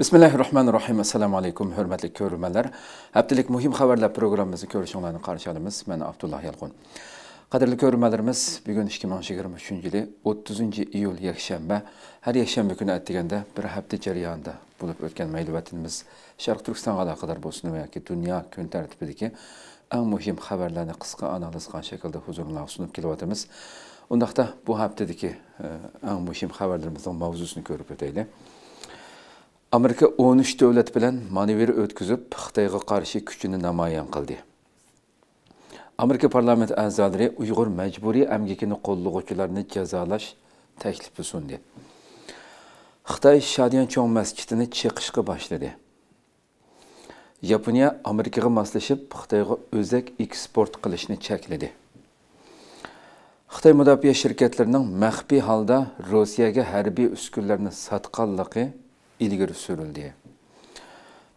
Bismillahirrahmanirrahim. Assalamu alaykum hörmetli körülmeler. Heptilik muhim haberler programımızı görüşünlerini karşıladığımız ben Abdullah Yalqun. Qadirli körülmelerimiz bugün 2023-yili 30 iyul yakşembe. Her yakşembe günü etdigende bir hafta jarayonida bulup ötken ma'lumotimiz Sharq Turkistonga aloqador bo'lsin yoki dunyo kun tartibidagi eng muhim haberlerini qisqa analiz qilgan shaklda huzuringizga sunib kelyapmiz. Undaqda bu haftadagi eng muhim haberlerimizning mavzusini ko'rib o'taylik. Amerika 13 devlet bilen manevra ötküzüp Xitayga karşı küçünü namoyon qildi. Amerika parlamenti a'zolari Uyg'ur majburiy emgekini qo'llovchilarni jazolash taklifi sundi. Xitoy Shadyan Chong masjidini chiqishga boshladi. Yaponiya Amerikaga moslashib Xitoyga o'zak eksport qilishni chekladi. Xitoy mudofaa shirkatlarining maxfiy holda Rossiyaga harbiy uskunlarni sotganligi ilgari surildi.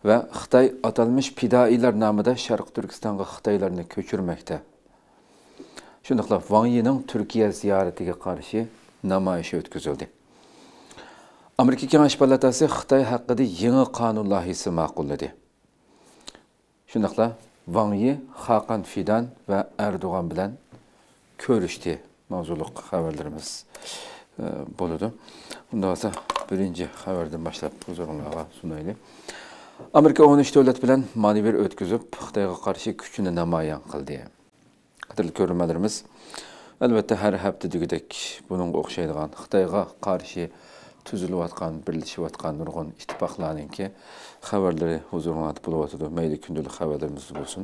Ve Xitay atalmış pidailer namıda Şarkı Türkistan'a Xitaylarını köçürmekte. Şunlukla Wang Yi'nin Türkiye ziyaretine karşı namayışı ötküzüldü. Amerika Kengash Palatası Xitay hakkında yeni kanun loyihasini ma'qulladi. Şunlukla Wang Yi, Hakan Fidan ve Erdoğan bilen görüştü. Mavzuluk haberlerimiz buludu. Bundan sonra birinci haberden başlayıp huzurlarına sunaylı. Amerika 13 devlet bilen manevra ötküzüp Xitayga karşı küçünü namoyon qildi. Qadirli ko'rmalarimiz, elbette her hafta degidek bunun o'xshaydigan Xitayga karşı tuzilib birlashayotgan nurg'un ittifoqlarningki xabarlari huzuringizda bo'lib o'tadi. Mayli kundalik xabarlarimiz bo'lsin.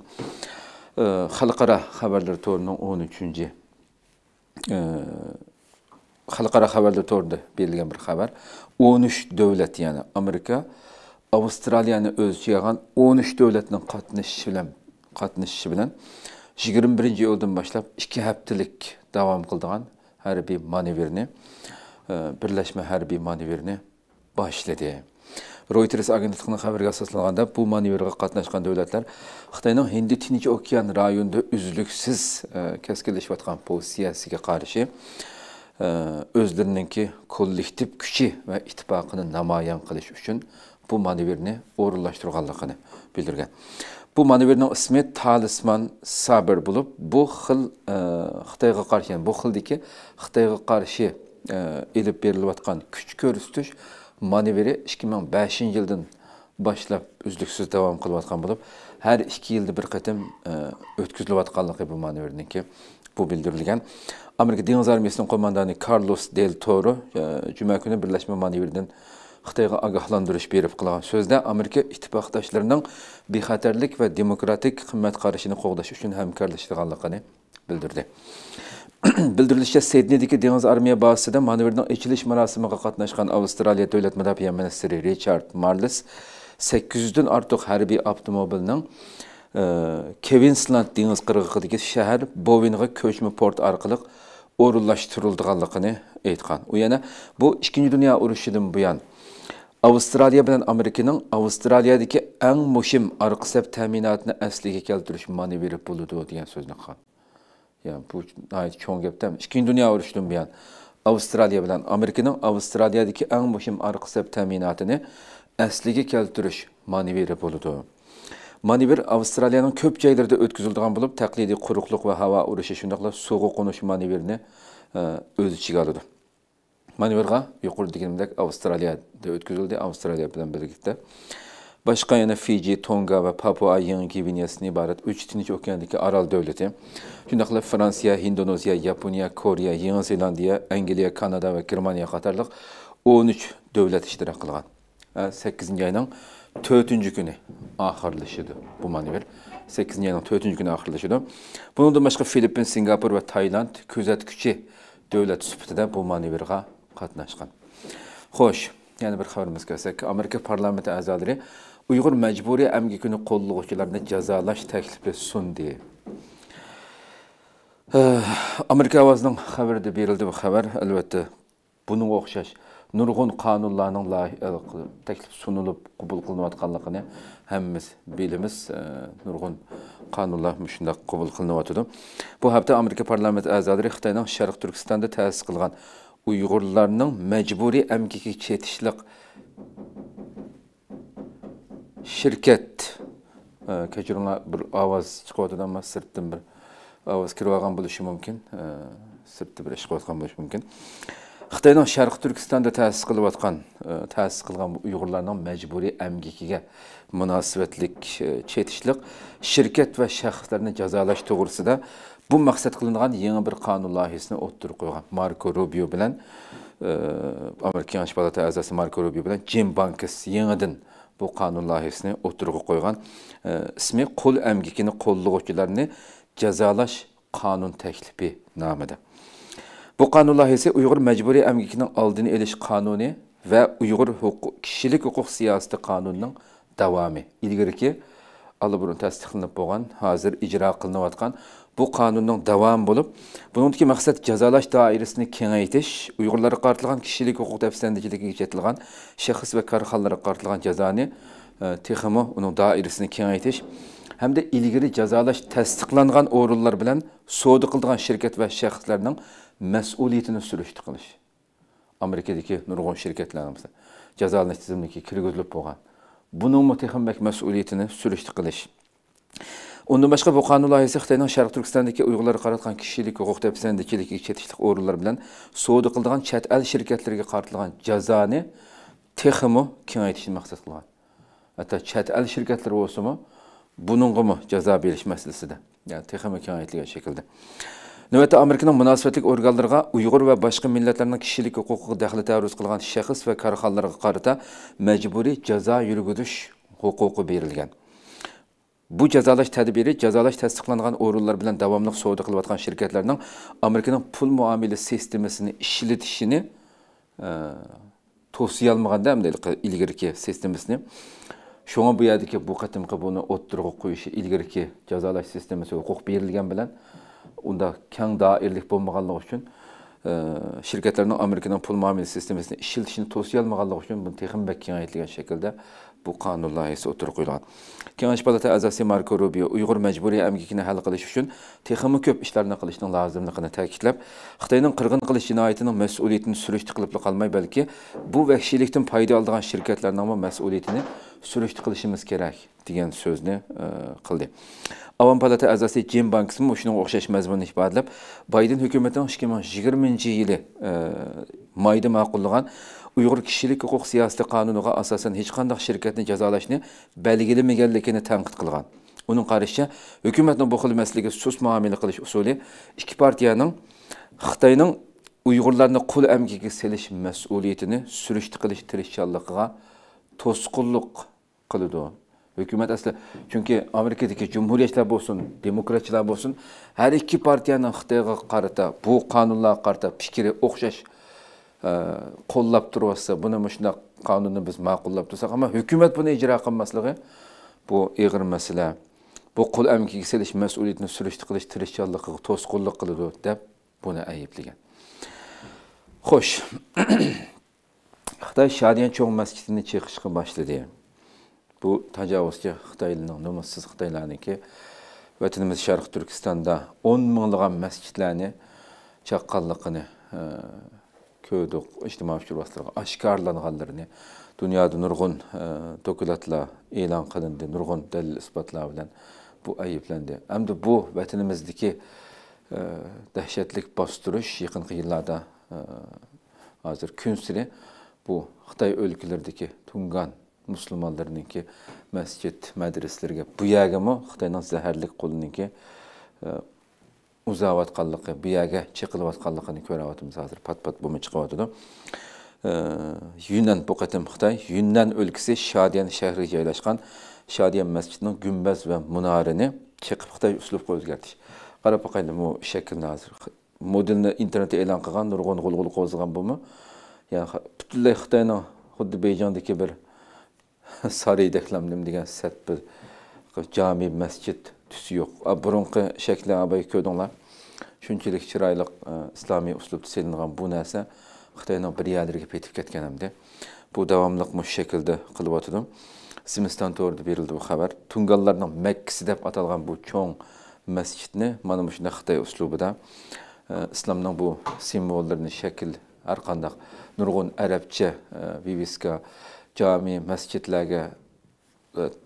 Xalqaro xabarlar to'rining 13-chi Xalqaro xabarlar to'rida berilgan bir xabar. 13 davlat, yani Amerika, Avstraliyani o'z ichiga 13 davlatning qatnashishi bilan 21-iyuldan boshlab 2 haftalik davom qiladigan harbiy manevrni, birlashma harbiy manevrni boshladi. Reuters agentligining xabariga asoslanganda bu manevrga qatnashgan davlatlar Xitoyning Hind-Tinch okean rayonida uzluksiz keskinlashayotgan pozitsiyasiga qarshi özlerininki kollektif küçü ve ittifakını namoyon qilish uchun bu manevrni o'rinlashtirganligini bildirgan. Bu manevrning ismi Talisman Sabr bo'lib, bu xil Xitoyga qarshi, bu xildagi Xitoyga qarshi elib berilayotgan kuch ko'rsatish manevri 2005-yildan boshlab uzluksiz davom qilayotgan bo'lib, har 2 yilda bir qatim o'tkazilayotganligi bu manevrninki bu bildirilgan. Amerika Dengiz Armiyasining qo'mondoni Carlos Del Toro juma kuni birlashma manevridan Xitoyga ogohlantirish berib qilgan so'zda Amerika ittifoqdoshlarining bexatarlik va demokratik qimmat qarashini qo'g'dash uchun hamkorlashganligini bildirdi. Bildirilishicha, Sidneydagi Dengiz Armiya bazasida manevrning ochilish marosimiga qatnashgan Avstraliya davlat mudofaa ministri Richard Marles 800 dan ortiq harbiy avtomobilning Queensland dengiz qirg'og'idagi shahar Bowenga ko'chma port orqali o'rinlashtirilganligini aytgan. U yana bu 2-dunyo urushidan buyon Avstraliya bilan Amerikaning Avstraliyadagi eng muhim orqasab ta'minotni asliga keltirish manevri bo'ladi degan so'zni qilgan. Ya'ni bu cho'ng gapdan 2-dunyo urushidan buyon Avstraliya bilan Amerikaning Avstraliyadagi eng muhim orqasab ta'minotini asliga keltirish manevri bo'ladi. Manevr Avstraliyaning ko'p joylarida o'tkazilgan bo'lib, taqlidiy quruqlik va havo urushi, shuningdek suvga qo'nish manevrini o'z ichiga oladi. Manevrga yuqoridagidek Avstraliyada o'tkazildi, Avstraliya bilan birlikda. Boshqa yana Fiji, Tonga va Papua Yangi Gvineyasidan iborat 3 Tinch okeanidagi orol davlati, shuningdek Fransiya, Indoneziya, Yaponiya, Koreya, Yangi Zelandiya, Angliya, Kanada va Germaniya qatorliq 13 davlat ishtirok qilgan. 8-oyning 4-cü günü axırlaşıdı bu manevr. 8-ci ayın 4-cü günü axırlaşıdı. Bunundan başqa Filippin, Singapur ve Tayland közetküçü dövlət sübütüdə bu manevrğa qatnaşqan. Xoş, yəni bir xəbərimiz gəlsək, Amerika parlamenti əzaları Uyğur məcburi əmgikini qolluqçularını cəzalaş təklifli sundi. Amerika avazının xəbəri də verildi bu xəbər. Əlbəttə, bunun oxşaş nurg'un qonunlarning taklif sunulib qabul qilinayotganligini hammamiz bilamiz. Nurg'un qonunlar shunday qabul qilinayotdi. Bu hafta Amerika parlamenti a'zolari Xitoyning Sharq Turkistonda ta'sis qilgan Uyg'urlarning majburiy emgakka chetishliq şirket keçirme bir avaz çıkartıdan ama sırttan bir avaz kirvagan buluşu mümkün, sırttan bir işkoğutkan buluşu mümkün. Xitay'dan Şarkı Türkistan'da təsis kılgan Uyğurlarının məcburi əmgikigə münasibətlik, çetişlik, şirket və şəxslərini cəzalaş doğrusuda bu məqsəd kılınğan yeni bir qanun layihəsini otdur qoyğan Marco Rubio bilən, Amerika Birləşmiş Ştatı əzası Marco Rubio bilən Jim Bankes yeniden bu qanun layihəsini otdur qoyğan, ismi qul əmgikini qolluğucularını cəzalaş qanun təklifi namədə. Bu qanun layihəsi Uyğur məcburi əmgikinin aldığını eliş qanuni və Uyğur kişilik hüquq siyasəti qanununun davamı. İlgirki, alıburun təsdiqlənib olan, hazır icra qılınıb atqan bu qanunun davamı olub. Bununki məqsəd cəzalaş dairesini kengəytiş, Uyğurlara qartılğan kişilik hüquq təfsirləndikliyi keçətilğən şəxs və karxanlara qartılğan cəzanı teximi, onun dairesini kengəytiş. Hem de ilgili cezalaş tasdiqlanğan orunlar bilen soğudu kıldığan şirket ve şahslarının mesuliyetini sürüştü kılış. Amerika'daki nurgun şirketlerimizde cezalaş tizimdeki kirgüzlüp boğan. Bunun muhtemek mesuliyetini sürüştü kılış. Ondan başka bu kanun layihəsi Xitaydan Şərq Türkistan'daki Uyğurları qaratqan kişilik hüquq təfsirindəkilik çetişlik orunlar bilen soğudu kıldığan çət əl şirketlerine qartılığan cezanı teximi kengaytishni məqsəd qılğan. Hatta çət əl şirketleri olsun mu? Bunun mu ceza beliş meselesi de, yani texmik kâhiyetli şekilde. Növbette Amerika'nın münasebetlik organlarına Uygur ve başka milletlerinin kişilik hukuku dahil taarruz kılgan şahıs ve karxanlara qarata mecburi ceza yürgüdüş hukuku berilgen. Bu cezalaş tedbiri cezalaş tasdiqlanğan orunlar bilen devamlı soğudu kılıp atqan şirketlerinin Amerika'nın pul muamili sistemesini işletişini tosiyalmağın da ilgirki sistemesini. Şuna bu yerdeki bu katımkı bunu otturuğu koyuşu ilgirki cezalaş sistemisi hukuk berilgen bilen, onda keng dairlik bulmağanlığı için şirketlerin Amerika'nın pul muamele sistemesini işiltişini tosiyalmağanlığı için bunu texim bek kengayetligen şekilde bu kanun layihəsi otturuğu koyulğan. Kengaş Palatası əzası Marco Rubio Uyğur məcburi əmgikini həll qılış üçün teximi köp işlərini qılışının lazımlığını təkidləb, Xitayının qırğın qılış cinayətinin məsuliyyətini sürüştü qılıblı qalmay, bəlkə bu vəhşilikdən payda aldığan şirketlerin ama məsuliyyətini sürüştü qılışımız gerek deyən sözünü qıldı. Avam Palata əzası Jim Bankes müşünün oxşaş məzmununu ifadələb, Biden hökumətinin 2020-ci ili mayda maqulluğan Uyğur kişilik hüquq siyasəti qanunuğa asasən heç qandaq şirkətini cəzalaşını bəlgiləməyənlikini tənqid qılğan. Onun qarışıca, hökumətin bu xil məsələyə sus müamilə qilish usuli iki partiyanın Xitayının Uyğurlarını qul əmgikə seliş məsuliyyətini sürüştü qilish tirişçanlığına tosqulluq qılıdı. Hökumət əslə, çünki Amerikadakı cümhuriyyətlər olsun, demokratçılar olsun, hər iki partiyanın Xitayğa qarata, bu qanunlara qarata fikri oxşaş qollab tursa, bunu müşünə qanunu biz ma'qullab tursaq, ama hükümet bunu icra qılmaslığı bu iğir məsələ, bu qul əmgikə seliş məsuliyyətini sürüştü qılış tirişçanlığı tosqulluq qılıdı deb bunu ayıblagan. Xoş. Xitay Şadiyan Çoğ məscidini çeqişqi başladı. Bu təcavüzkar Xitaylıların, nümussiz Xitaylarınki vətənimiz Şərqi Türkistan'da 10 minliğan məscidlərini çaqqanlığını köydük, ictimai fikirvaslarına aşkarlanğanlarını, dünyada nurgun dokulatla elan qılındı, nurgun delil isbatlar bilen bu ayıblandı. Hem de bu vatanimizdeki dehşetlik bastırış yakın yıllarda hazır kün siri bu Xitay ülkelerdeki tungan Müslümanlarınınki mescid, medreslerine bu yagımı Xitay'dan zehirlik kolununki uzavatqanlığı, bu yerga chiqilayotganligini ko'ryapmiz hozir. Pat-pat bo'lib chiqyapti. Yunan bu qatim Xitoy, Yunan o'lkasi Shadiyan shahriga joylashgan Shadiyan masjidining gumbaz va munorini chiqib Xitoy uslubga o'zgartish. Qarab boqaylik, bu shaklni hozir modelni internetda e'lon qilgan, nurg'un g'ulg'ul qo'zg'agan bumi, ya'ni butunlay Xitoyning xuddi Beyjondagi bir Sarıydaklamdim degan sat bir jami masjid tüsü yok. Burunki şekli abayı köydünler. Şunçilik çıraylık İslami uslubda selinğen bu neyse Xitay'nın bir yerlerine petip ketkenimdi. Bu devamlılık bu şekilde kılıp atıdım. Zimistan doğru verildi bu haber. Tungallardan Mekkesi dep atılgan bu çoğun mescidini manımışında Xitay uslubu da İslam'dan bu simbollarını şekil arkandaq nurgun Arapça, viviska, cami, mescidlerine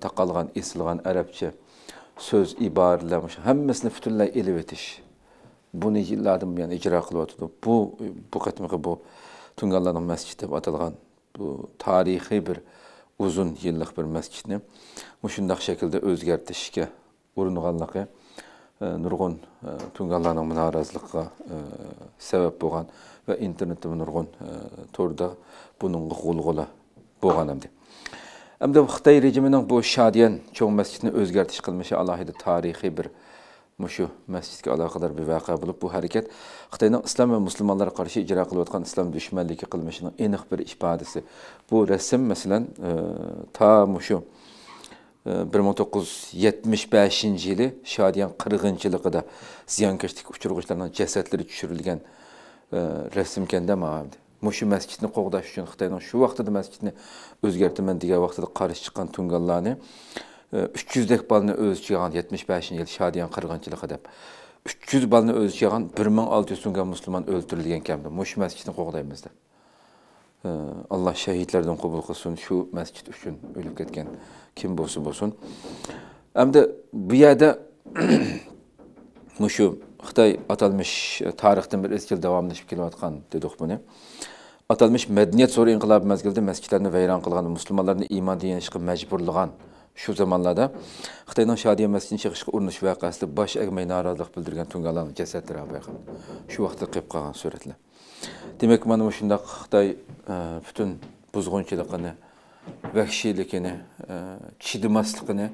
taqalğan, esilğan Arapça söz ibarelemiş. Hemmesini bütünlüğe elib etiş. Bunu yıllardan yani icra kılıp bu katmığı bu Tungalların mescidi atılğan bu tarihi bir uzun yıllık bir mescidni müşündaq şekilde özgertişke urunğanlığı nurgun Tungalların münarazlıqqa sebep bolğan ve internetde nurgun torda bunun qulğula bolğan hem de. Hem de Xitay rejiminin bu Şadiyan çoğ mescidini özgertiş qılmışı alahida tarihi bir müşü mescidke alaqadar bir vaqa bulup bu hareket Xitayning İslam ve Müslümanlara karşı icra qılıp İslam düşmanlığı qılmışının eniq bir ifadesi. Bu resim mesela ta müşü 1975 yılı Şadiyan qırğınçılığında ziyankeşlik uçurğuçlarının cesetleri düşürülgen resimken de mağabdi. Müşü mescidini qoğdaş üçün Xitayning şu vaxtıda mescidini özgertimen diğer vaxtıda karşı çıkan Tungallarını 300 dek balını öz çıkan 75 yıl Şadiyan qırğınçılığı dep. 300 balını öz çıkan 1600 Tungal Müslüman öldürülgen kemdi. Müşü mescidini qoğdaymızdı. Allah şehitlerden kabul kılsın şu mescid üçün ölüp ketken kim bolsa bolsun. Hem de bu yerde müşü Xitay atalmış tarixten bir eskil devamlaşıp kelyatqan dedik bunu. Atalmış medeniyet soru inqilabı mezgilde mescidlerini veyran qılğan, Müslümanlarını iman deyenişqi mecburluğan şu zamanlarda Xitayning Şadiyan mescidini çıkışqı urnuş vaqasida baş egmey narazılıq bildirgen Tungallarning cesetleri abayqan. Şu vaxtda qeyip qalğan suratlar. Demek mana müşündaq Xitay bütün buzğunçılığını vahşiylikini, çidimaslıqını,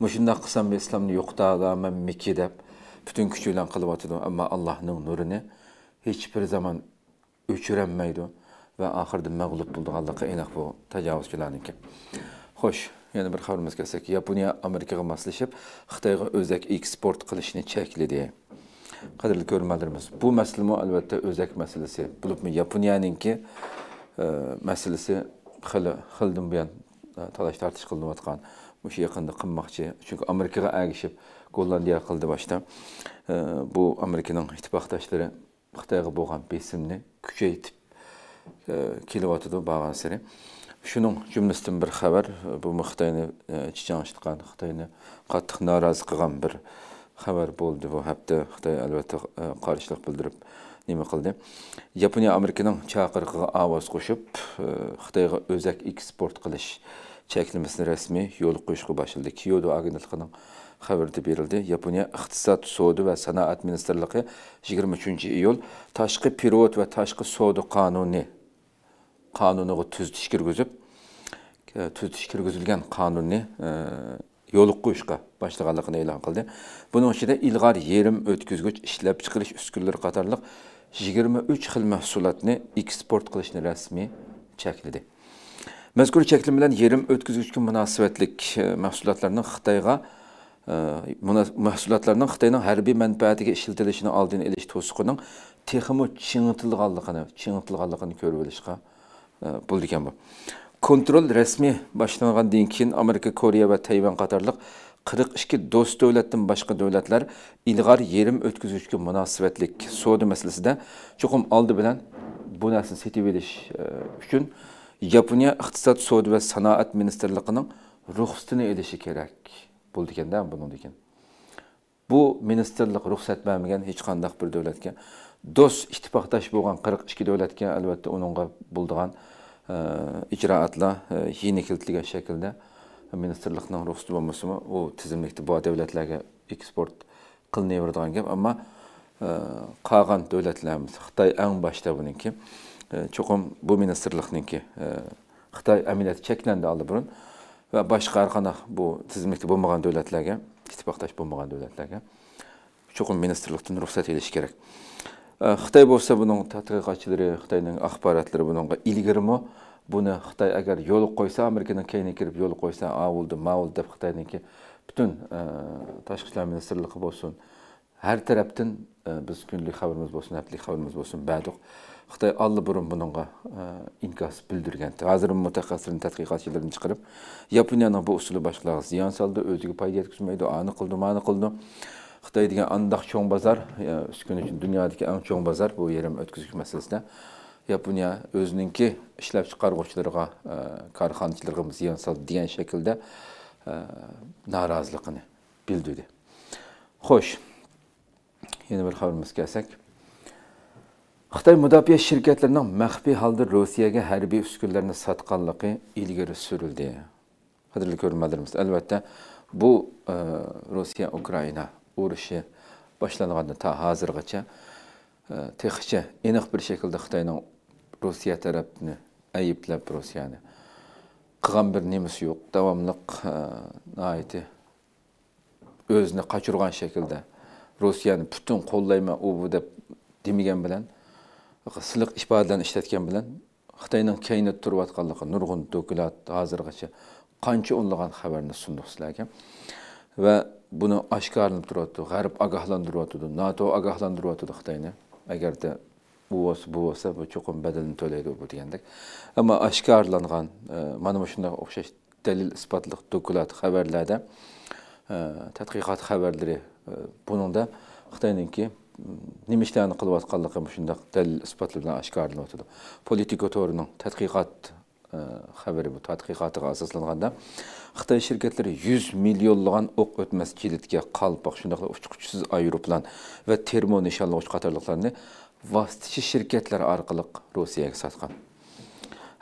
müşündaq qısam ve İslam'ını yoqta alamam miki dep, bütün küçüyle kılıp atıdı. Ama Allah'ın nurunu hiçbir zaman öçüremmeydi ve ahırda mağlup buldu Allah'a eniq bu tecavüzkülerindeki. Hoş, yani bir haberimiz gelsek, Yaponiya Amerika'ya maslışıp, Xitay'a özek eksport kılışını çekli diye. Kadirli görmelerimiz. Bu mesele elbette özek meselesi. Bulup mu Yaponiyanınki meselesi xıldım buyan talaş tartış kılınıp atkan. Bu şey yakında kınmakçı. Çünkü Amerika'ya ergişip Gollandiya kıldı başta. Bu Amerika'nın itibaktaşları Xitay'a boğan besimini küçeytip kilovatıda bağlan seri. Şunun cümlesinden bir haber. Bu Xitay'ını çiçanıştıkan, Xitay'ını katlıq narazı kılan bir haber buldu bu hepte Xitay elbette karşılık bildirip nima qildi. Yaponiya Amerikanın çağırıqıga avaz qoşup Xitayga özek eksport qilish çekilmesini resmi yol qo'yishga başladı. Kyodo agentligining xabarida berildi. Yaponiya İqtisod, Savdo ve Sanoat Ministerligi 23 iyul Tashqi pirot ve Tashqi savdo qonuniga tuzitish kirgizilgan qonunni yol qo'yishga başlaganligini e'lon qildi. Bunun içinde ilgar yerim ötküzgüç işlep çıkılış üskürleri qatarlıq 23 xil məhsulatını eksport qilishni resmi çekildi. Mezkur çekilim bilen yerim ötküzgüçkü münasibetlik mahsulatlarının Xitayning harbiy mənfəətiga işletilişini aldığını iliş tosuqunun teximi çiğnitilğanlığını görülüşqa bulduken bu. Kontrol resmi başlanğan dinkin Amerika, Koreya ve Tayvan qatarlıq 42 dost dövlətdən başqa dövlətlər ilğar yerim ötküzüşkü münasibətlik savdo meselesinde çoxum aldı bilen bu nərsini setib ediş üçün Yaponiya İqtisod, Savdo ve Sanoat Ministerliğinin ruxsatını edişi kerak bulduken de bunun diken. Bu ministerlik ruxsat vermegen hiç qandaq bir dövlətke dost ittifaqdaş bolğan 42 dövlətke elbette onunğa bulduğan icraatla yeni kilitligen şekilde ministerlikning ruxsati bo'lmasa o tizimlikde bu devletlerge eksport qılınaverdigan gap. Ama qalğan devletlerimiz Xitay en başta bununki çoxum bu ministerlikninki Xitay amiliyati cheklendi aldı burun ve başqa arqana bu tizimlikde bo'lmagan devletlerge ittifoqdash bo'lmagan devletlerge çoxum ministerlikdan ruxsat elish kerak. Xitay bo'lsa bunun tadqiqotchilari, Xitayning axborotlari bununga ilgirmi buni Xitay agar yo'l qo'ysa, Amerikaning keyni kirib yo'l qo'ysa, avuldi, ma'ul deb Xitayninki bütün tashqi ishlar ministerligi bo'lsin, har tarafdan biz kunlik xabarimiz bo'lsin, haftalik xabarimiz bo'lsin, ba'duq Xitay allburun bununga inkas bildirgan. Hozir mutaxassislarning tadqiqotchilarini chiqarib, Yaponiyaning bu usuli boshqalarga ziyon soldi, o'ziga foyda yetkazmaydi, ani qildi, ma'ni qildi. Xitay degan andaq cho'ng bazar, üskün üçün dünyadaki en çoğun bazar bu yerim ötküzük meselesinde Yaponiya özününki işlep çıkarğıçlarına, karxanachilarga ziyan saldı degan şekilde narazılığını bildirdi. Hoş. Yeni bir haberimiz gelsek. Xitoy müdafiə şirkətlərinin məxfi halda Rusiyaga hərbi üskünlərini satqanlığı ilgiri sürüldü. Qadrli görmələrimiz, əlbəttə bu Rusiya-Ukrayna uruşu başlanğanda ta hazırgacha texnikçe aniq bir şəkildə Xitoyning Rusiya tərəfini ayıpləb Rusiyanı qılğan bir nimisi yox. Davamlıq naiti özünü qaçırğan şəkildə Rusiyanı bütün qollayma ubu deb demigən bilan siliq ifadeler işletken bilen, Xitoyning kaynab turayotganligi nurg'un dokulat hozirgacha qancha o'nlagan xabarni sunduq sizlarga ve bunu oshkorlanib turibdi. G'arb ogohlantiryapti, NATO ogohlantiryapti Xitoyni. Agarda bu bo'lsa, bu cho'qim badalini to'laydi bu degandek. Ammo oshkorlangan mana shunday o'xshash dalil isbotli dokulat xabarlarda, tadqiqot xabarlari buningda Xitoyninki nimişlerini kılayotganlığı şunday delil ispatlar bilan aşkarlanıp oturdu. Politikotor'un tadqiqat haberi bu tadqiqatıga asoslanganda Xitoy şirketleri 100 milyonlagan o'q o'tmas kilitga qalpoq shundaqla uçquchisiz ayroplan ve termo nishonlovchi qatorliqlarni vasitchi şirketler orqali Rossiyaga satgan.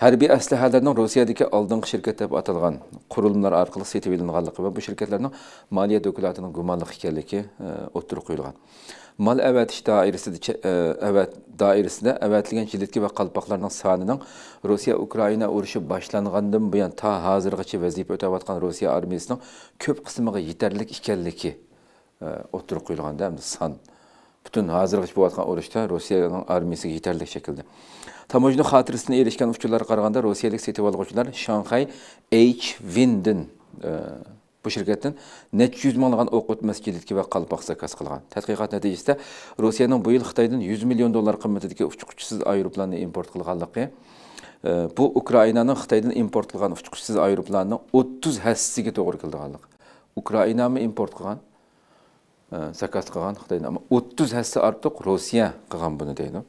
Harbiy aslahalarning Rossiyadagi oldingi şirket deb atalgan qurilmalar orqali sotib olinganligi ve bu şirketlerin maliya dokumentining gumonli ekanligi o'tirib qo'yilgan. Mal əvətiş dairesinde əvətilən kilitki ve qalpaqlarının sanının Rusiya-Ukrayna uruşu başlanğandan bu yan ta hazırgacha vazife ötəb atqan Rusiya armiyasının köp qismiga yeterlik ekanligi oturub qo'yilganda ham san bütün hazırgacha bo'lib atqan urushda Rusiyaning armiyasiga yeterlik şekilde. Tamojna xotirasini erishgan uçurlarga qaraganda Rusiyalik sotib oluvchilar Shanghai H-Wind'in bu şirketin net 100 milyon o'q o'tmas kilitki ve qalpoq zakas qilgan. Tadqiqat neticesinde Rusiyanın bu yıl Xitoydan 100 milyon dollar qimmatidagi uçquchisiz ayroplanni import qilganligi, bu Ukraynanın Xitoydan import qilgan uçquchisiz ayroplanning 30 hissasiga to'g'ri kelganligi. Ukrayna mı import qilgan, zakas qilgan Xitoydan, ama 30 hissasi ortiq Rusiya qilgan buni deydi.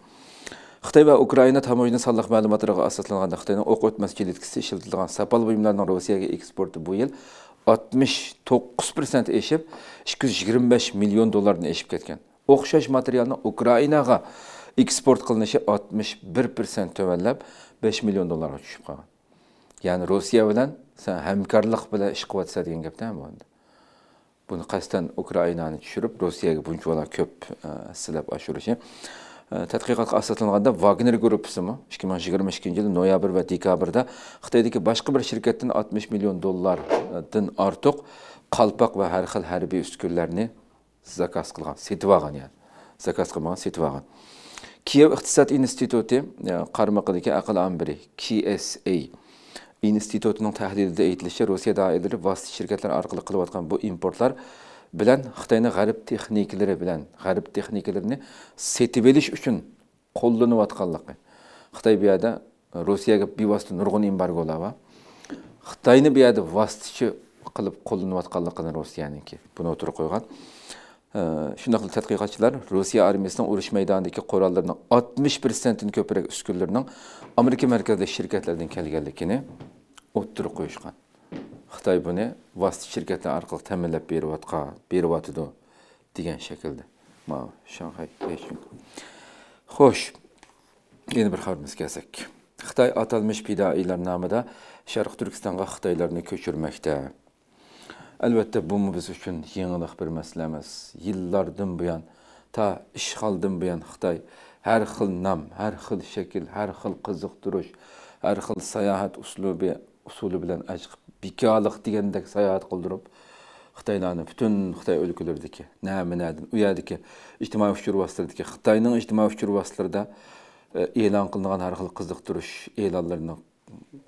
Xitoy ve Ukrayna tamojna sonliq ma'lumotlariga asoslanganda Xitoyning o'q o'tmas kilitkisi ishlatilgan sapal buyumlarning Rossiyaga eksporti bu yıl 69% eşip, 225 milyon dolardan eşip ketken. O'xshash materialni Ukraynaga eksport qilinishi 61% tövellep 5 milyon dolarga tushib qolgan. Yani Rusiya bilan sen hamkorlik bilan ish qilyapsan degan gapdan bu. Buni qasdan Ukraynani tushirib Rusiyaga buncha bola ko'p silab oshirishi. Tadqiqotga asoslanganda Wagner gruppasimi 2022 yılı noyabr ve dekabrda Xitoydagi başka bir şirketten 60 milyon dolardan artıq qalpoq ve her xil harbiy üskünlərini zakas qılğan, sotib olğan yani. Zakas qılmagan, sotib olğan. Kiyev İqtisad İnstituti qarmaqidagi aql ambiri KSA institutining tahlilida aytilishicha Rusiya doiralari vasitchi şirketler orqali qilayotgan bu importlar bilen Xitoyning g'arb texnikalarini sotib olish uchun qo'llanayotganligi. Xitoy bu yerda Rossiyaga bevosita nurg'un embargolar va Xitoyni bu yerda vositachi qilib qo'llanayotganligini Rossiyaningki buni o'tirib qo'ygan. Shunday qilib tadqiqotchilar Rossiya armiyasining urush maydonidagi qurollarning 60%-ni ko'proq uskunlarning Amerika markazli shirkatlardan kelganligini o'tirib qo'yishgan. Xitoy buni vasitchi şirketler orqali ta'minlab berib atdi degan şekilde. Mana Shanghai Beijing. Xo'sh, yeni bir xabarimiz kelsak. Xitoy atalmış fidoilar nomida Sharq Turkistonga xitoylarni ko'chirmoqda. Albatta bu biz uchun yangilik bir masala emas. Yillardan buyon ta ishg'oldan buyon Xitoy har xil nom, har xil shakl, har xil qiziqtirish, har xil sayohat usuli bilan ajib bikalık degəndək sayahat qıldırıb Xitaylarını bütün Xitay ölkələrdəki nəminədin, uyadakı ictimai fikir vasitələrdəki Xitayının ictimai fikir vasitələrində elan qılınan hər xil qızıqtırış elanlarını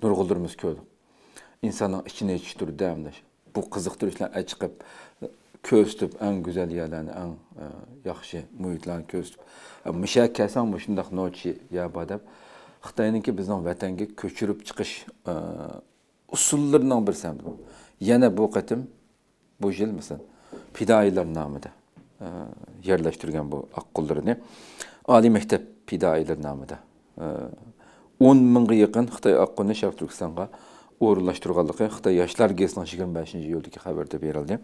nurğuldurumuz köldü. İnsanın içini yetişdir dəmdir. Bu qızıqtırışla açıb köstüb ən gözəl yerlərini, ən yaxşı mühitlərini köstüb. Müşəkkəsən bu şundaq noçi yabadab Xitayınınki bizdən vətəngi köçürüb çıxış usullarından bir sandı. Yana bu qatım, bu yıl mısın? Pidailer namıda yerleştirgen bu akkullarını. Ali Mektep Pidailer namıda 10 minga yakın Xitoy oqquni Sharq Turkistonga o'rinlashtirilganligi Xitoy yoshlar gezitining 25-iyuldagi xabarda berildi.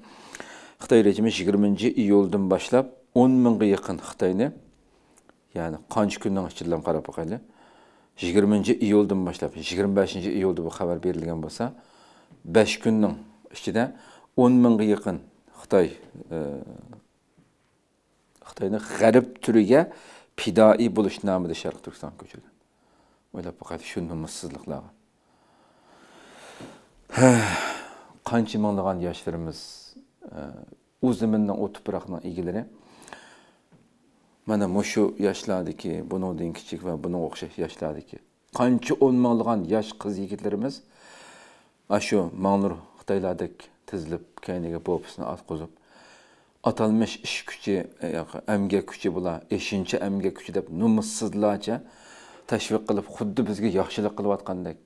Xitoy rejimi 20-iyuldan boshlab 10 minga yakın Xitoyni, yani qancha kunning ichida qarab qo'yadi. 20-iyuldan boshlab 25-iyulda bu xabar berilgan bo'lsa, 5 kunning ichida 10 minga yakın Xitoyning g'arib turiga pidoi bo'lish nomida Sharq Turkistonga ko'chirdi. O'ylab faqat shu numussizliklarga. Qancha minglagan yoshlarimiz o'z zaminning o'tib tuproqning egalari mana mushu yoshlardagi, buningdan kichik va buning o'xshash yoshlardagi qancha 10 minglagan yosh qiz-yigitlarimiz ashu ma'nur Xitoylardek tizilib, kayniga popisini atqizib atalmış iş gücü, emge gücü bula, eşinci emge gücü deyip numussızlarca teşvik kılıp, xuddi bizge yaxşılık kılıp atkandak.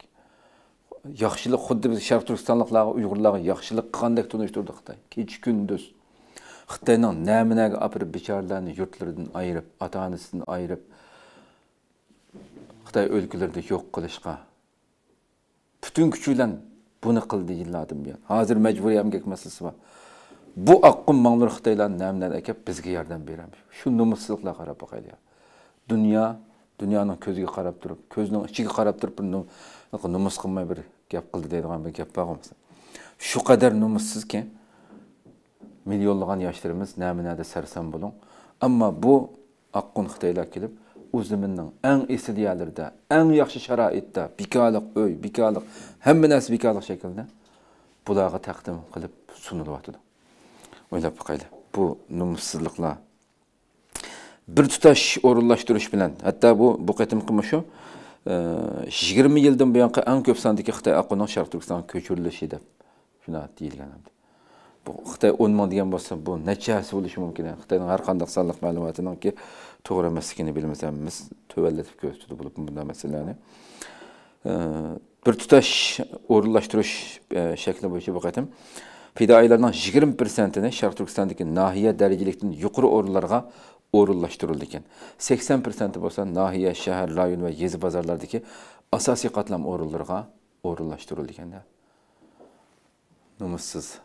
Yaxşılık, xuddi biz Şarq Türkistanlıqlarga, Uygurlarga yaxşılık kılgandak tunuşturdu Xitay. Keç gündüz. Xitay'nın nəminəgi apırıp, biçarlarını yurtlarından ayırıp, ata-anasından ayırıp, Xitay ölkülerde yok kılışqa. Bütün küçüyle bunu kıldı yıllardan bir an. Hazır mecburi emgek meselesi var. Bu akım mağlur Xitaylarının nəmdən əkəb bizgi yerdən beyrəmiş. Şu numussızlıqla qarab baxayla. Dünyanın közüge qarab durub, közünün içige qarab durub, numus qınmay bir gəp qıldı deydiğen bir gəp bağımızda. Şu qədər numussız ki, milyonluğun yaşlarımız nəminədə sərsən bulun. Amma bu akım Xitaylar gelib, uzuminin ən isiliyələrdə, ən yaxşı şəraitdə, bikalıq öy, bikalıq, həmmin əsi bikalıq şəkildə bulağı təqdim qılıb sunulu atıdı. Oylab bakayla, bu numussızlıkla bir tutaş orullaştırış bilen, hatta bu qetim kımışı 20 yıldan bu yanki en köp sandaki Xitay Akko'nun Şarq Türkistan'ın köçürülüşü de şuna değil yani. Bu Xitay 10 ming diyen basa bu neçesi oluşu mümkün. Xitay'ın her kandak sağlık malumatının ki doğru meslekini bilmesemiz tövelletip göğüstüdü bulup bunda meselelerini. Bir tutaş orullaştırış şekli bu işi bu qetim. Fidailardan 20%'ini Şarq Türkistan'daki nahiye derecelikten yukarı orullarga orullaştırıldıkken, 80% olsa nahiye, şehir, rayon ve yezi pazarlardaki asasi katlam orullarga orullaştırıldıkken de numussız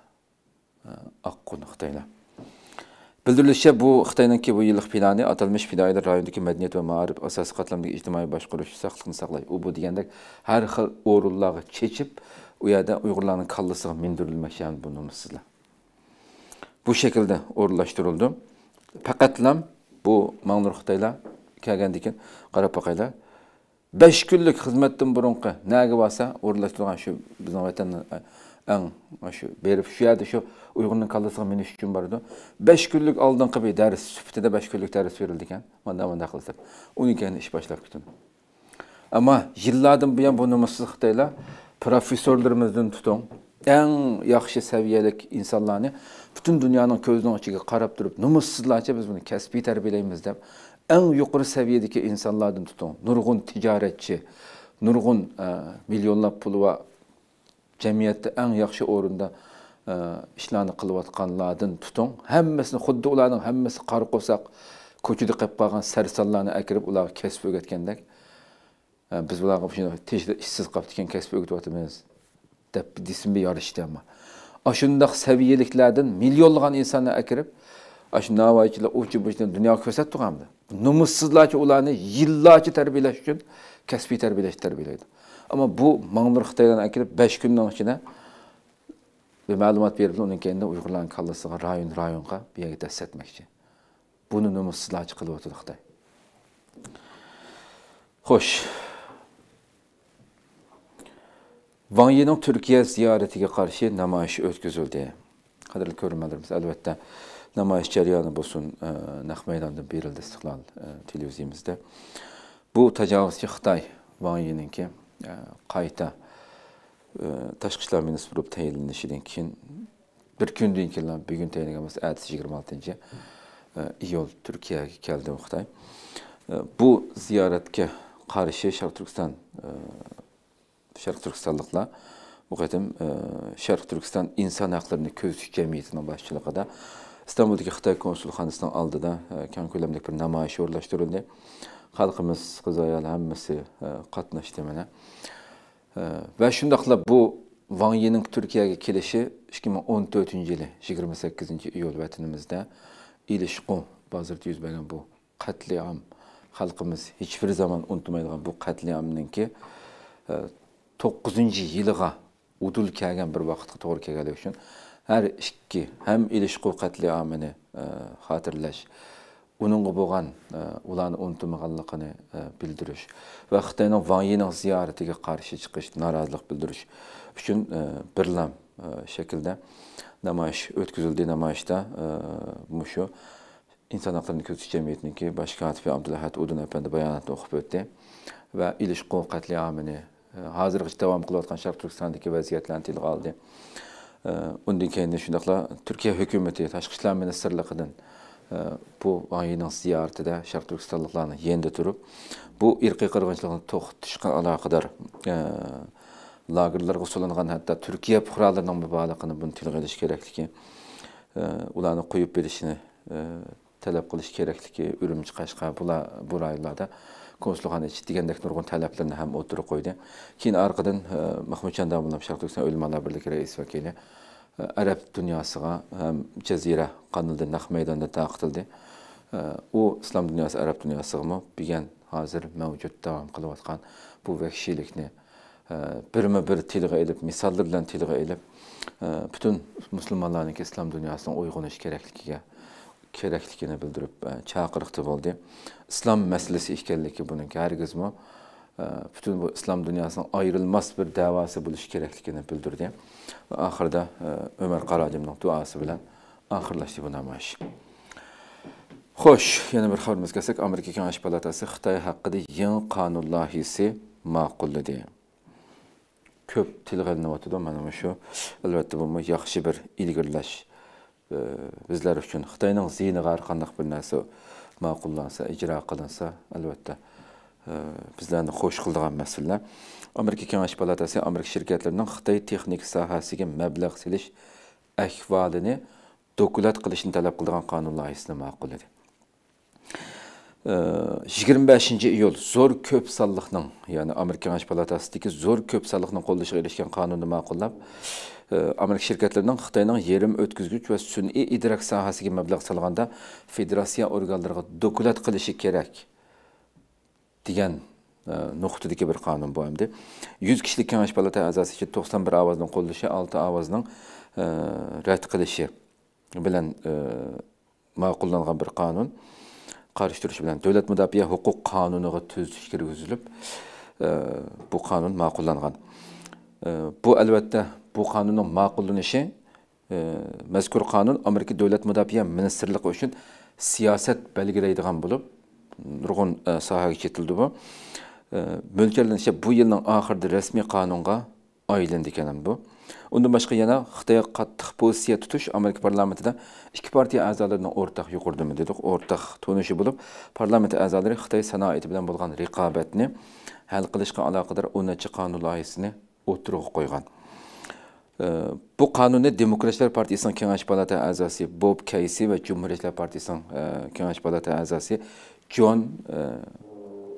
akkun Xitaylar. Bildirilişçe bu Xitay'nınki bu yıllık planı atılmış fidailer rayondaki medeniyet ve maarif asasi katlamdaki ictimai başkuruş, saqlıqını saqlay, ubu diyendek her xil orullarga çeçip o yada Uygurların kallısı mindirilmek yani bu numussızlar. Bu şekilde orlaştırıldı. Fakatlam bu mağlur Xitaylar kelgendikin Qarapaqaylar 5 günlük hizmetten burunqi nagi varsa orlaştırılgan şu bizim vatanın şu berip şu yada şu Uygurların kallısı miniş üçün vardı. 5 günlük aldınqi bir ders süftede 5 günlük ders verildikken manda qılsın. 12 iş başlap kütün. Ama yıllardan buyan bu numussız Xitaylar profesörlerimizden tutun, en yaxşı seviyelik insanlarını bütün dünyanın közünün açığı qarab durup, numussızlarca biz bunu kəsbi tərbiyeləyimiz deyip, en yukarı seviyedeki insanlardan tutun, nurgun ticaretçi, nurgun milyonlar pulu ve cemiyette en yaxşı orunda işlerini kılıvatkanlardan tutun, həmməsini xuddi olanın, həmməsi qarqosaq, köküdü qıbbağın sərsallarını əkirib, olağı kəsb ögətkəndək. Biz bunlar kapışında tecrübe işsiz kaptıken kesip öğütü atımız. Desin bir yarıştı ama. Aşındaki seviyeliklerden milyonluğun insanlar ekirip, aşındaki navayçıyla uçu buçtan dünya köset tuğamdı. Numussızlarca olanı yıllarca terbiyeleş için kesbi terbiyeleydi. Ama bu mağlur Xitay'dan ekirip 5 günden içinde bir malumat verip onun kendine Uygurların kalısına, rayon bir yere dest etmek için. Bunu numussızlarca kılıp oturdu Xitay. Hoş. Wang Yi'nin Türkiye ziyaretine karşı namayış ötküzüldü. Kadarlı görmelerimiz elbette namayış ceryanı bulsun Naq Meydan'da bir yılda İstiklal televizyemizde. Bu tecavüzki Xitay Wang Yi'ninki kayıta Tashqi İshlar Ministri bulup teyinlenişinden bir gün deyinkilden bir gün teyinlenmesi ertesi 26. İyul Türkiye'ye geldi Xitay. Bu ziyaretke karşı Şarq Türkistanlıqla bu qetim Şarq Türkistan İnsan Haklarını Közüş Cemiyetinin başçılığı da İstanbul'daki Xitay Konsulxanasının aldığı da kent köləmlik bir namayışı orlaştırıldı. halkımız, kızayal hammasi katlaştı mene. Ve şundakla bu Vanye'nin Türkiye'ye gelişi 2014 yılı 28. iyul vatanımızda ilişkin bazırt yüz belen bu katliam halkımız hiçbir zaman unutmayacak bu katliamın ki 9. yılığa udul kelgen bir vakitga to'g'ri kelganligi uchun her ikki hem ilishqu qatliamini hatırlash, uningga bo'lgan ularni unutmaganligini bildirish va Xitoyning Vanyening ziyaratiga qarshi chiqish, norozilik bildirish uchun birlam shaklda namoyish o'tkazildi. Namoyishda mushu inson huquqlarini ko'zitish jamiyatiniki bosh katibi Abdulahad Udun efendi bayonotni o'qib o'tdi va ilishqu qatliamini hozirgacha davom qilayotgan Sharq Turkistondagi vaziyatlarni tilga oldi. Undan keyin shundaqla Turkiya hukumati Tashqi ishlar ministrligidan bu Vanyening ziyoratida Sharq Turkistonliklarni yendi turib, bu irqiy qirg'inchilikni to'xtatishga aloqador lagerlarga solingan hatto Turkiya fuqarolarining mubolag'ini buni tilga olish kerakligi, ularni qo'yib berishini talab qilish kerakligi, Urumchi, Qashqar bular bu rayonlarda konsulxona ichida degandek nurg'un talablarni ham o'tirib qo'ydi. Keyin orqadan Mahmudjon Davlatov Sharq Turkiston Ulamalar birligi rais vakili Arab dunyosiga ham jazira qanilda naq maydonda taqtildi. U islom dunyosi, Arab dunyosigami bilgan hozir mavjud davom qilayotgan bu vahshiylikni birma-bir tilga elib, misollar bilan tilga elib, butun musulmonlarning islom dunyosining uyg'unish kerakligini bildirib chaqiriqda bo'ldi. İslam meselesi işkelleki bunun hergizmi, bütün bu İslam dünyasının ayrılmaz bir davası buluş gereklikini bildirdi. Ve ahırda Ömer Karacim'nin duası bilen ahırlaştı bu namoyish. Xo'sh, yana bir haberimiz gelsek, Amerika Kengash Palatası Xitoy hakkında yeni kanun layihasi ma'qulladi. Ko'p tilga olinayotdi, mana shu albatta bu yaxshi bir ilgirlash. Bizler için Xitoyning ziyniga har qanday bir narsa ma'qullansa, icra qilinsa, elbette bizlerden hoş kıldıran meseleler. Amerika Kengash Palatası, Amerika şirketlerinin Xitoy texnik sahasiga mablag' selish ahvolini dokulat qilishni talab qilgan qonun loyihasini ma'qulladi. 25 iyul zo'r ko'p sonliqning, yani Amerika Kengash Palatasidagi zo'r ko'p sonliqning qo'llashiga erishgan qonunni ma'qullab, Amerika şirketlerinin Xitoyning yerim o'tkazgich ve sun'iy idrak sohasiga mablag' solganda federatsiya organlariga dokulat qilishi kerak degan nuqtadagi bir qonun bu endi. 100 kishilik Kengash Palatasi a'zosiga 91 ovozning qo'llashi, 6 ovozning rad qilishi bilan ma'qullangan bir qonun qarıştırışı bilan Davlat müdafiə hüquq qanuniga tüzüş kirgizilib, bu qanun ma'qullangan. Bu elbette bu qanunun ma'qullanishi mazkur qanun Amerika Davlat müdafiə ministerligi uchun siyaset belgilaydigan bo'lib, nurg'un sohaga ketildi bu. Mo'ljallanishcha bu yilning oxirida rasmiy qonunga aylandi ekan bu. Undan başka yana Xitoyga qattiq pozitsiya tutish Amerika parlamentida ikki partiya a'zolarining o'rtaq yuqurdimi dedik, o'rtaq to'nishi bo'lib, parlament a'zolari Xitoy sanoati bilan bo'lgan raqobatni hal qilishga aloqador 10-chi qonun loyihasini o'tirib qo'ygan. Bu qonunni Demokratlar partiyasining Kengash palatasi a'zosi Bob Casey ve Cumhuriyetlar partiyasining Kengash palatasi a'zosi John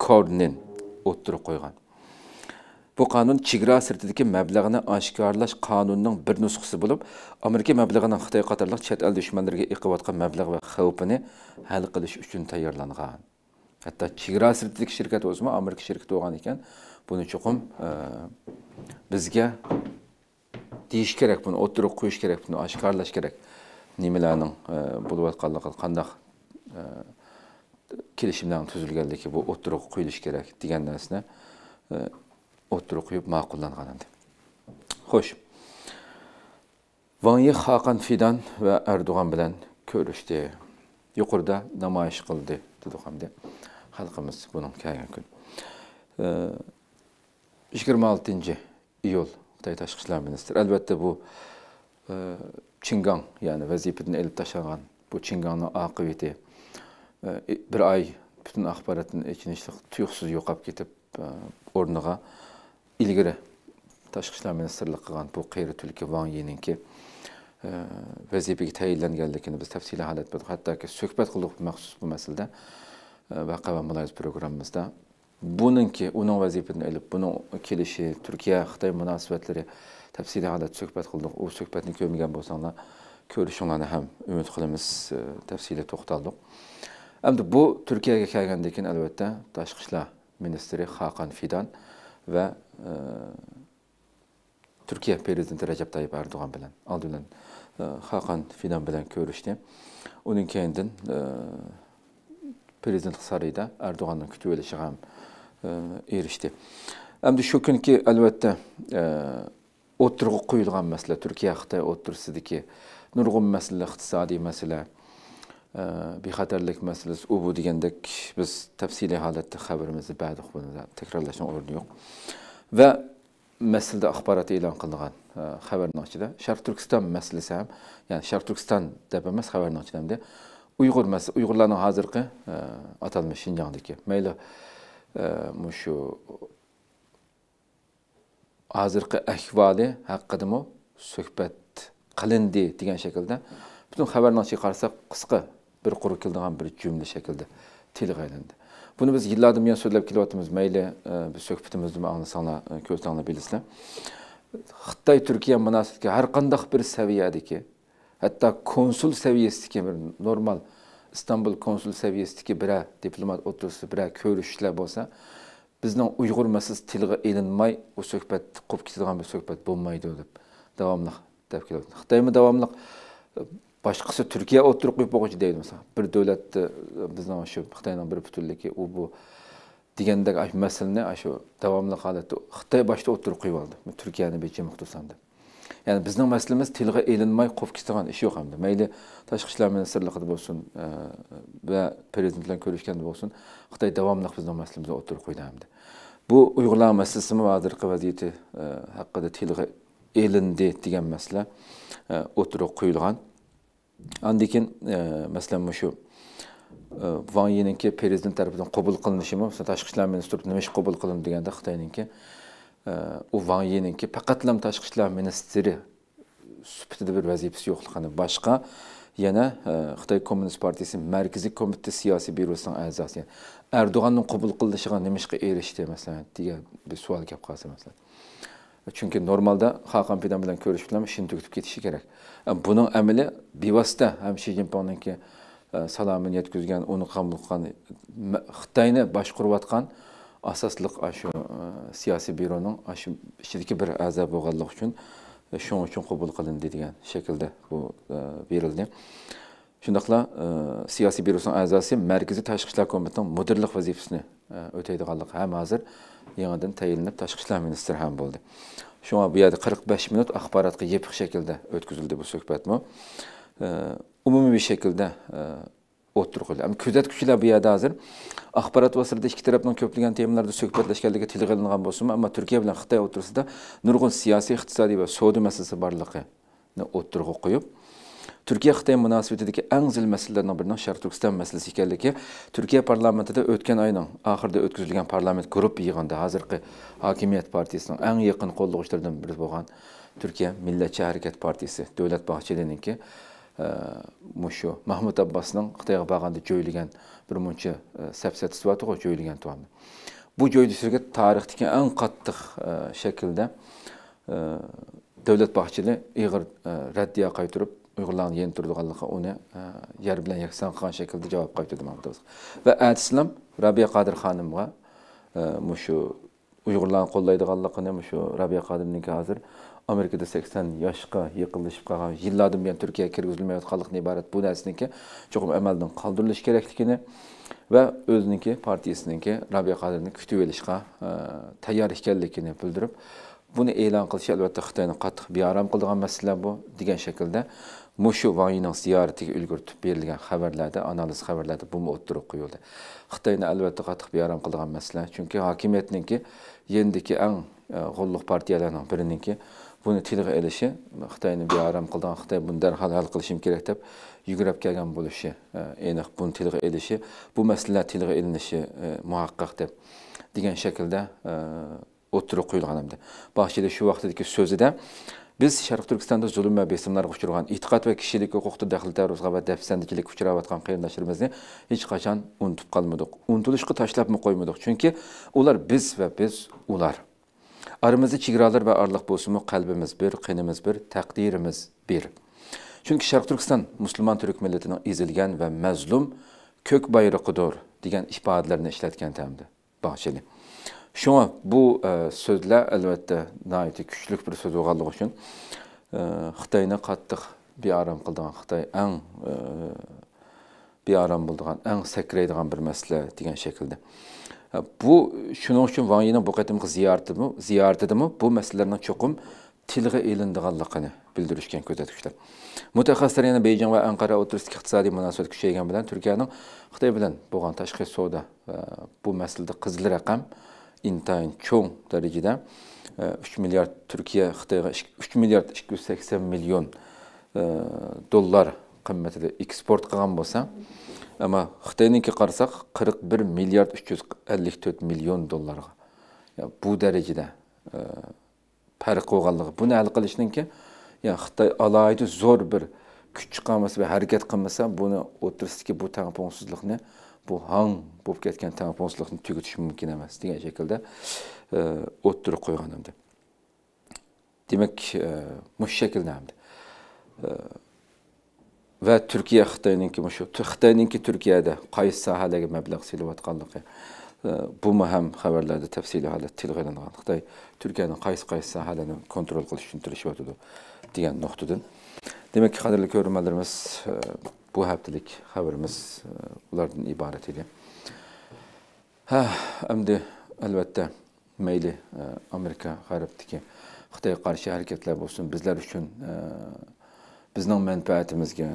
Cornyn o'tirib qo'ygan. Bu qonun chegara sirtidagi mablag'ni oshkorlash qonunining bir nusxasi bo'lib, Amerika mablag'ining Xitoy qatorliq chet el dushmanlariga eqiyotgan mablag' va xavfini hal qilish uchun tayyorlangan. Hatto chegara sirtidagi shirkat o'zmi Amerika shirkati bo'lgan ekan, buni chuqum bizga deyish kerak, buni o'tirib qo'yish kerak, buni oshkorlash kerak. Nimalarning bo'layotganligini, qanday kelishimlarning tuzilganligi, bu o'tirib qo'yilish kerak degan narsani oturup koyup ma'qullangandı. Hoş. Vanye Hakan Fidan ve Erdoğan bilen görüştü. Yukarıda namoyish qildi dedik hamda halkımız bunun kelgan kun. 26 iyul Xitoy Tashqi ishlar ministri. Elbette bu Çingan, yani vazifadan elib tashlagan bu Çinganning oqibati bir ay bütün axborotning ichinishliq tuyuqsiz yo'qab ketib o'rniga ilgari Tashqi ishlar ministrligi qilgan bu qiyri tulki Vanyeninki vazifaga tayinlanganligini biz tafsili holat bilan hattoki suhbat qildik bu maxsus bu masalada. Baqa programımızda bununki onun vazifini elib, bunun kelişi, Türkiye-Xitay münasibetleri tafsili halda söhbet qildik. O söhbetni ko'rmagan bo'lsanglar, ko'rishinglarni ham umid qilamiz, tafsili to'xtaldik. Endi bu Türkiye'ye kelgandan keyin albatta Tashqi ishlar ministri Hakan Fidan ve Türkiye prezidenti Recep Tayyip Erdoğan bilan, aldidan Hakan Fidan bilan ko'rishdi. Uning keyindan prezident sarayida Erdoğan'ın kutuvelishi ham erişti. Endi şu kunki albatta o'tirg'i qo'yilgan masala Türkiye-Xitoy o'tirisidagi nurg'un masala, iqtisodiy masala, bexatarlik masalasi u bu degandek biz tafsiliy holatda xabarimizni ba'di buni takrorlashning o'rni yo'q. Va masalada axborot e'lon qilingan xabarning ichida Sharq Turkiston masalasi ham, ya'ni Sharq Turkiston deb emas, xabarning ichida hamda Uyg'ur masalasi, Uyg'urlarning hozirgi atalmish Shinjongdagi mayli mushu hozirgi ahvoli haqidami suhbat qilindi degan shaklda bütün xabarni qarsak qisqa bir qurib keladigan bir jumla shaklda tilga olindi. Buni biz yillardan buyon so'zlab kelyapmiz. Mayli biz suhbatimizni anlasanglar, ko'rsanglar, bilasizlar. Xitoy Turkiya munosabati har qanday bir saviyadagi, hatta konsul seviyesidagi bir normal İstanbul konsul seviyesidagi bir diplomat o'tirsa, bir ko'rishishlar bo'lsa, bizning Uyg'ur masalasi tilga elinmay o suhbat qurib ketadigan bir suhbat bo'lmaydi deb davomli deb kelyapti. Xitoymi davomli başkası Türkiye oturup koyup bakıcı değil mesela. Bir devlet bizden aşıyor, Xitay'dan bir bütünlüğü, o bu diğerinde aşı mesele ne aşı devamlı halde Xitay başta oturup koyup aldı. Türkiye'nin bir cemik tutsandı. Yani bizden meselemiz tilga elinmay Qofkistan işi yok hamda. Meyli Tashqi ishlar ministrliği olsun ve prezidentler görüşken olsun, Xitay devamlı bizden meselemize oturup koydu hamda. Bu Uygurlar meselesi mi vardır ki vaziyeti hakkında tilga elindi diyen mesele oturup koyulgan. Andikin mesela muşu Van Yininki prezident tarafından kabul kılınışı mı? Mesela Tashqi ishlar ministri nima ish kabul kılındı deganda Xitoyninki o Van Yininki faqatlam Tashqi ishlar ministri sifatida bir vazifesi yo'qligini, başka yana Xitoy Komünist Partisi Merkezi Komite Siyasi Bürosu'nun a'zosi, yani Erdoğan'ın kabul kılınışıga nima ishga erişdi mesela diye bir savol kelib qolsa mesela. Çünkü normalde Hakan Fidan bilan görüşüp, şimdi tüketip getishi gerek. Bunun ameli bevosita hem Xi Jinping'ninki salamini yetkizgan, onu qabul qilgan, Xitoyni boshqarayotgan asosliq aşu siyasi büroning aşu ichidagi bir a'zo bo'lganligi uchun, shuning uchun qabul qilindi degan shaklda bu berildi. Shundaqla siyasi büroning a'zosi Markaziy Tashqi ishlar qo'mitasining mudirlik vazifasini o'taydiganligi ham hozir yangidan tayinlanib Tashqi ishlar ministri ham bo'ldi. Şuna bu yerde 45 minut axborotga yepiq şekilde ötküzüldü bu söhbet mi? Umumi bir şekilde oturuldu. Ama kuzatküchüler bu yerde hazır. Axborot vasırda iki tarafından köplügen temalarda söhbetleşkenlikka tilga ilingan bo'lsin, ama Türkiye bilan Xitoy o'tirisida nurg'un siyasi, iqtisodiy va savdo masalasi borligini o'tirg'i qo'yib, Türkiye-Xitoy munosabatidagi eng zil masalalarning biri Sharq Turkiston masalasi ekanligi Türkiye parlamentida o'tgan oyning oxirida o'tkazilgan parlament guruh yig'inida hozirgi Hokimiyat partiyasining eng yaqin qo'llovchilaridan biri bo'lgan Türkiye Millatchi Harakat partiyasi Davlat Bahçelininki mushu Mahmud Abbasning Xitoyga borganda jo'yilgan bir muncha safsatasi bor to'g'ri jo'yilgan to'g'ri. Bu jo'yilishga tarixdagi eng qattiq shaklda Davlat Bahçeli ig'ir raddiya qaytirib Uyg'urlarning yeni turdiganligi uni yer bilan yakson qilgan shaklda javob qaytardi Mahmud Abbas. Va Atislam Rabiya Qodir xonimga mushu Uyg'urlarni qo'llaydiganligini, mushu Rabiya Qodirning hozir Amerikada 80 yoshga yiqilishib qolgan, yillardan buyon Turkiyaga kirgizilmayotganlikdan iborat bu narsaniki cho'qim amaldan qoldirilish kerakligini va o'ziniki partiyasiniki Rabiya Qodirni kutib olishga tayyor ekanligini bildirib, buni e'lon qilishi albatta Xitoyni qattiq bearam qiladigan masala bu degan shaklda mushu Vangining ziyaratiga ulgurtib berilgan xabarlarda, analiz xabarlarda bu o'tirib qo'yildi. Xitoyni albatta qattiq bearam qilgan masala, chunki hokimiyatninki yendiki eng g'olliq partiyalarning birininki buni tilga olishi Xitoyni bearam qilgan, Xitoy buni darhol hal qilishim kerak deb yugurib kelgan bo'lishi, aniq buni tilga olishi, bu masala tilga olinishi muhaqqaq deb degan shaklda o'tirib qo'yilgan hamda. Bahçeli şu vaqtdagi so'zida Biz Şərq Türkistan'da zulüm ve besimler uçurgan, itiqat ve kişilik hukukta daxildaruzga ve defsendikilik uçuravatkan qeyrindaşlarımızı hiç kaçan unutup kalmadık. Unutuluşku taşlap mı koymadık? Çünkü ular biz ve biz ular. Aramızda çigralar ve arlıq bozumu kalbimiz bir, qenimiz bir, takdirimiz bir. Çünkü Şərq Türkistan, Müslüman Türk milletinin izilgen ve mezlum kök bayrağıdır diyen ifadelerini işletken temdi. Bahçeli. Şuna bu sözler elbette naiti küçlük bir söz oğallığı için Xitay'ına kattıq bir aram kıldığın Xitay en bir aram bulduğun, en sekreydiğin bir mesele diyen şekilde. Bu şunun için Vanyi'nin bu kadar ziyaret edimi bu meselelerin çokum tilg'i elindiğinliğini bildirişken közetmişler. Mütexessisler yana Beycan ve Ankara oturistik iqtisadi münasebet küçeygen bilen Türkiye'nin Xitay bilen boğan tashqi savdo bu meselede qizil raqam intayin çoğun derecede 3 milyar Türkiye Xitay'a 3 milyar 280 milyon dollar kıymetli eksport qilgan bolsa ama Xitayninki qarasak 41 milyar 354 milyon dollarga. Yani bu derecede farq olganligi. Buni hal qilishninki ya Xitay alayda zor bir kuch chiqarmasa ve hareket qilmasa buni o'tirishdagi bu tamponsizlikni bu hang bo'lib ketgan tamponsizlikni tugutish mumkin emas degan shaklda o'ttirib qo'yganimdi. Demak, mush shaklnamdi. Va Turkiya Xitoyninki mushu Xitoyninki Turkiyada qaysi sohadagi mablag' silayotganligi bu muhim haberlerde tefsili halet tilgilenen Xitay Türkiye'nin qaysi sahelerini kontrol qilish uchun tirishayotdi degan nuqtadan. Demek ki qadrli ko'rganlarimiz bu haftalik haberimiz ulardan ibaret edi. Ha, endi elbette meyli Amerika g'arbidagi Xitoyga qarshi harakatlar bo'lsin bizler uchun bizning manfaatimizga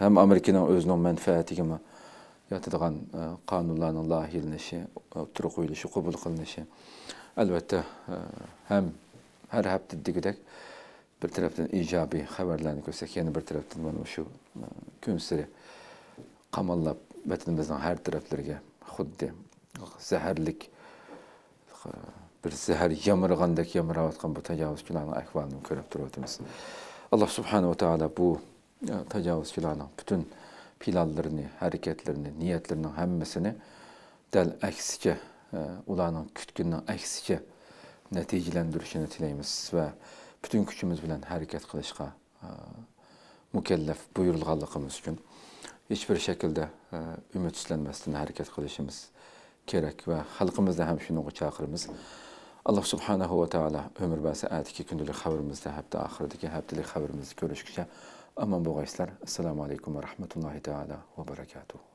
hem Amerikaning o'zining manfaatiga yatadigan qonunlarning loyihalanishi, turib qo'yilishi, qabul qilinishi albatta hem her hafta degidek bir tarafdan ijobiy xabarlarni ko'rsak, yana bir tarafdan mana shu kun sari qamallab vatanimizning har taraflariga xuddi zaharlik bir zahar yamirgandek yamirayotgan bu tajovuzchilarning ahvolini ko'rib turibmiz. Alloh subhanahu va taolo bu tajovuzchilarning bütün planlarını, hareketlerini, niyetlerini, hemmesini del eksice, ulanın kütkünün eksice neticelendirişini tileyimiz ve bütün küçümüz bilen hareket kılışka mükellef buyurulğallıqımız için hiçbir şekilde ümitsizlenmesine hareket kılışımız gerek ve halkımızda hem şunu çağırırız. Allah subhanahu ve taala ömür ve saatiki gündülük haberimizde hep de ahiredeki heptilik haberimizi görüşkece. Aman bu gayslar. Esselamu aleyküm ve rahmetullahi teala ve berekatuhu.